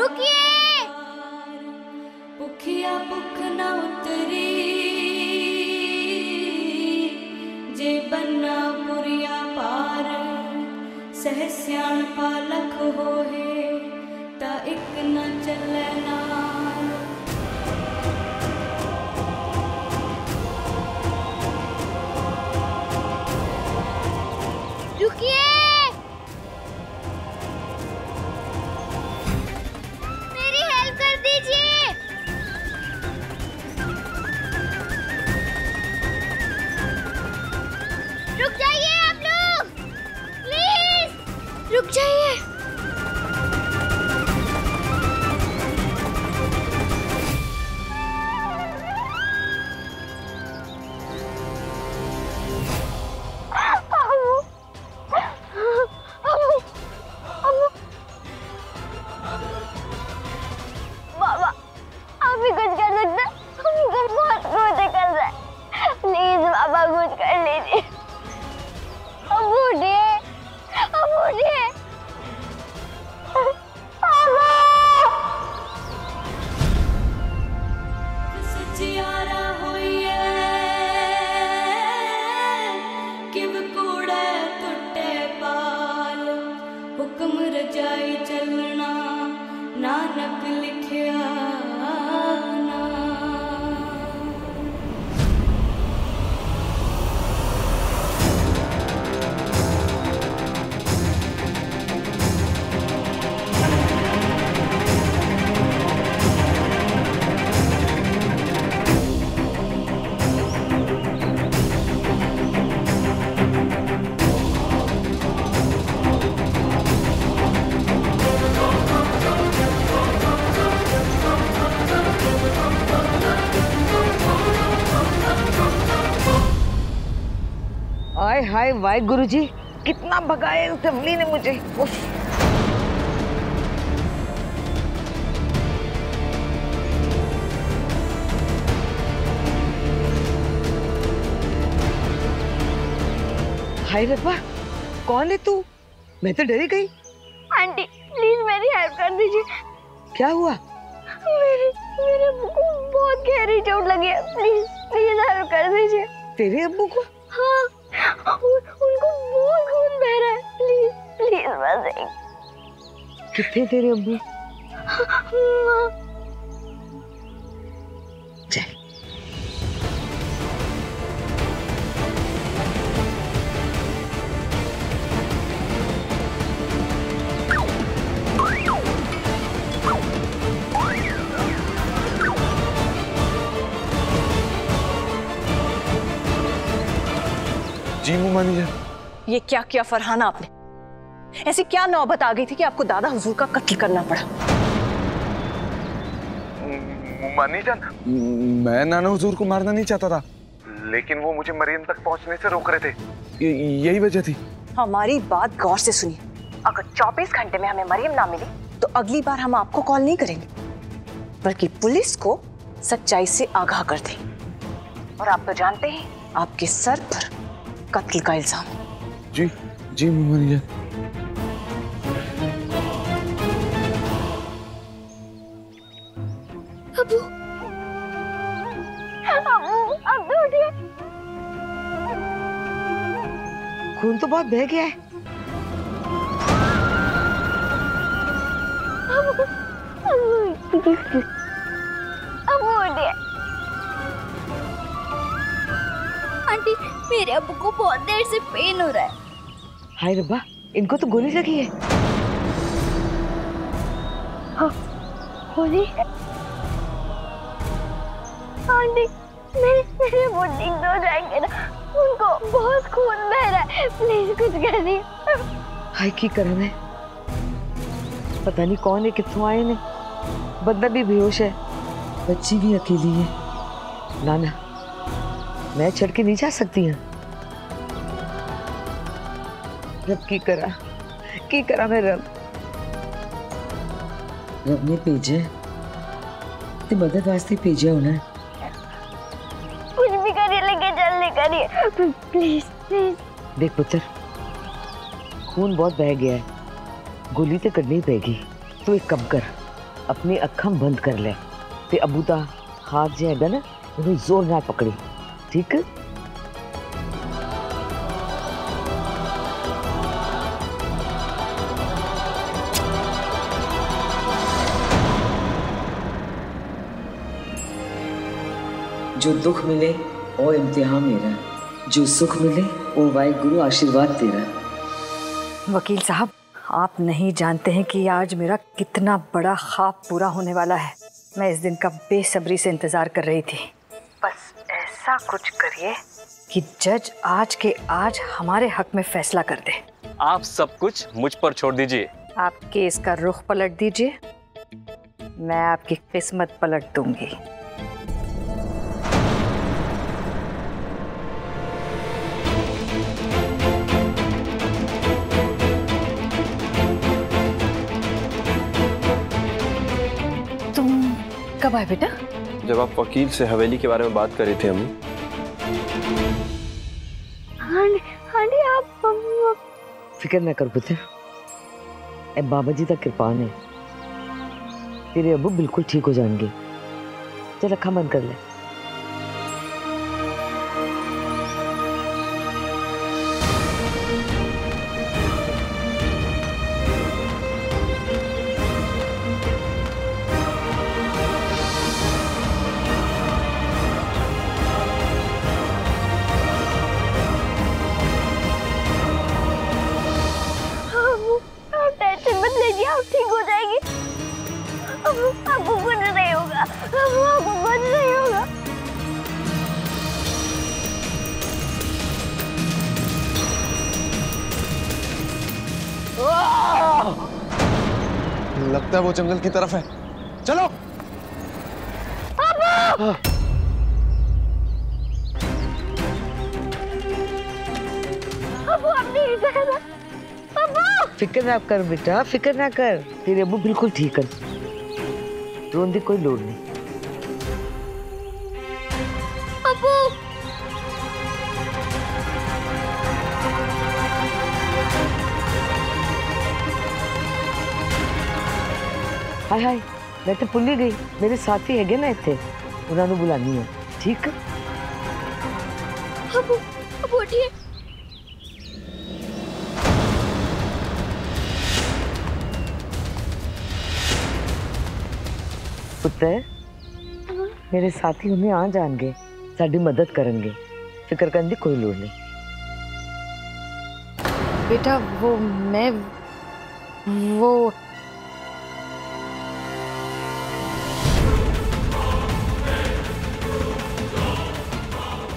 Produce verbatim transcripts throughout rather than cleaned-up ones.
रुकिए। भुखिया भुख न उतरी जे बन्ना पुरिया पार सहस्याण पालक होए ता एक न चलना। रुकिए हाय वाहे गुरु जी, कितना भगाए उस अवली ने मुझे। हाय रब्बा, कौन है तू? मैं तो डरी गई। आंटी प्लीज मेरी हेल्प कर दीजिए। क्या हुआ? मेरे मेरे अब्बू को बहुत गहरी चोट लगी है, प्लीज प्लीज हेल्प कर दीजिए। तेरे अब्बू को? हाँ, उनको बहुत खून बह रहा है, प्लीज प्लीज बस एक। कितने तेरे अब्बू? चल। ये क्या किया फरहाना आपने? ऐसी क्या नौबत आ गई थी कि आपको दादा हुजूर का कत्ल करना पड़ा? मानी जान, मैं नाना हुजूर को मारना नहीं चाहता था, लेकिन वो मुझे मरियम तक पहुंचने से रोक रहे थे, यही वजह थी। हमारी बात गौर से सुनिए, अगर चौबीस घंटे में हमें मरियम ना मिली तो अगली बार हम आपको कॉल नहीं करेंगे, बल्कि पुलिस को सच्चाई से आगाह कर देंगे। और आप तो जानते हैं आपके सर पर कत्ल का इल्जाम। जी जी मुमनिया। अबू अबू अबू उठिए, खून तो बहुत बह गया है। अबू अबू अबू उठिए। आंटी मेरे अब्बू को बहुत देर से पेन हो रहा है। हाय रब्बा, इनको तो गोली लगी है। हाँ, गोली? आंटी मेरे मेरे अब्बू ठीक हो जाएंगे ना, उनको बहुत खून बह रहा है, प्लीज कुछ कर दी। हाय की करा मैं, पता नहीं कौन है, कितों आए ने, बंदा भी बेहोश है, बच्ची भी अकेली है। नाना मैं चढ़ के नहीं जा सकती हूँ। रब की करा की करा मैं रब रब ने भेजे ते मदद वास्ते भेजा होना। कुछ भी करिए लेकिन जल्दी करिए, प्लीज प्लीज। देख पुत्र, खून बहुत बह गया है, गोली तो करनी ही पड़ेगी। तू एक कम कर, अपनी अखम बंद कर ले ते अबू दा हाथ जो है ना उन्हें जोर ना पकड़ी, ठीक है? जो दुख मिले वो इम्तिहान मेरा, जो सुख मिले वो वाहिगुरु आशीर्वाद तेरा। वकील साहब, आप नहीं जानते हैं कि आज मेरा कितना बड़ा ख्वाब पूरा होने वाला है। मैं इस दिन का बेसब्री से इंतज़ार कर रही थी। बस ऐसा कुछ करिए कि जज आज के आज हमारे हक में फैसला कर दे। आप सब कुछ मुझ पर छोड़ दीजिए। आप केस का रुख पलट दीजिए, मैं आपकी किस्मत पलट दूंगी। कब आए बेटा? जब आप वकील से हवेली के बारे में बात कर रहे थे हम। हांडी आप फिक्र ना कर पुत्र, ए बाबा जी का कृपा ने तेरे अबू बिल्कुल ठीक हो जाएंगे। चल अखा बंद कर ले। लगता है वो जंगल की तरफ है, चलो। अबू! अबू अपनी जगह। अबू! फिक्र ना कर बेटा, फिक्र ना कर, तेरे अबू बिल्कुल ठीक है, रोने की कोई लोड़ नहीं। अबू! हाय हाय, मैं तो भुल ही गई, मेरे साथी है ना इतने, उन्होंने बुलानी है, ठीक है? अबू, अबू उठिए। पुत्र, मेरे साथी उन्हें आ जाएंगे, साड़ी मदद करेंगे, फिक्र करने की कोई लोड़ नहीं। बेटा वो मैं वो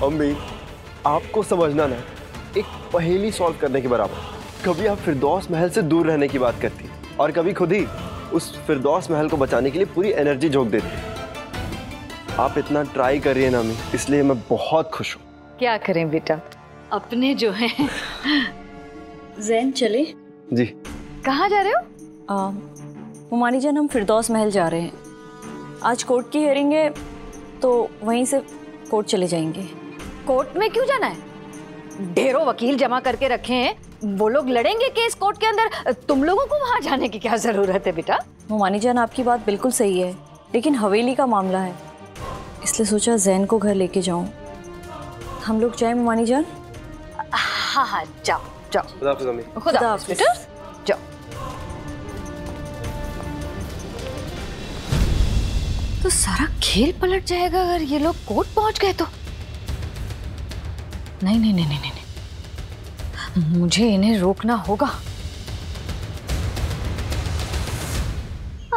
अम्मी, आपको समझना ना एक पहेली सॉल्व करने के बराबर। कभी आप फिरदौस महल से दूर रहने की बात करती और कभी खुद ही उस फिरदौस महल को बचाने के लिए पूरी एनर्जी झोंक देती। आप इतना ट्राई करिए ना अम्मी, इसलिए मैं बहुत खुश हूँ। क्या करें बेटा, अपने जो है जैन चले जी। कहाँ जा रहे हो? मुमानी जान, हम फिरदौस महल जा रहे हैं, आज कोर्ट की हियरिंग है तो वहीं से कोर्ट चले जाएंगे। कोर्ट में क्यों जाना है? ढेरों वकील जमा करके रखे हैं, वो लोग लड़ेंगे केस कोर्ट के अंदर, तुम लोगों को वहाँ जाने की क्या जरूरत है बेटा? मोमानी जान, आपकी बात बिल्कुल सही है, लेकिन हवेली का मामला है, इसलिए सोचा जैन को घर लेके जाऊँ। हम लोग जाए मोमानी जान? हाँ हाँ जाओ जाओ। खुदा हाफिज़। खुदा हाफिज़ बेटा, जाओ। तो सारा खेल पलट जाएगा अगर ये लोग कोर्ट पहुंच गए तो। नहीं नहीं नहीं नहीं नहीं, मुझे इन्हें रोकना होगा।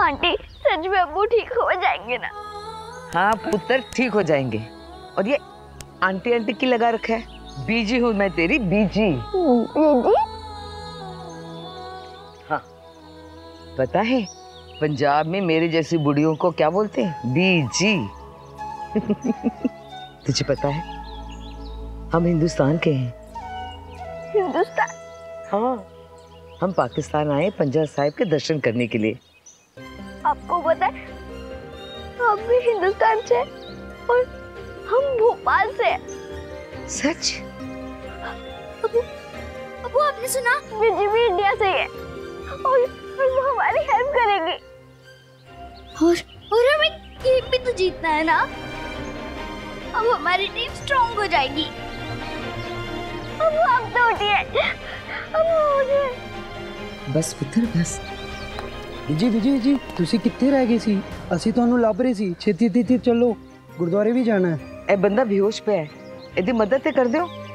आंटी, सच में अबू ठीक हो जाएंगे ना? हाँ पुत्र, ठीक हो जाएंगे। और ये आंटी आंटी की लगा रखा है, बीजी हूँ मैं तेरी, बीजी। हाँ पता है पंजाब में मेरे जैसी बुढ़ियों को क्या बोलते हैं? बीजी। तुझे पता है हम हिंदुस्तान के हैं। हिंदुस्तान? हाँ, हम पाकिस्तान आए पंजा साहिब के दर्शन करने के लिए। आपको पता है आप भी हिंदुस्तान से और हम भोपाल से। सच? अबू, अबू आपने सुना? बीजी भी इंडिया से है और हमारी हेल्प करेंगे। और और हमें ये भी तो जीतना है ना। अब हमारी टीम स्ट्रॉन्ग हो जाएगी। अब अब तो उठिए, अब हो गया। बस पुत्र बस। जी जी जी तुसी कितने रह गए सी? असी तुहानू लभ रहे सी। छेती छेती चलो, गुरुद्वारे भी जाना है। ए बंदा बेहोश पे है, इहदी मदद ते कर दियो।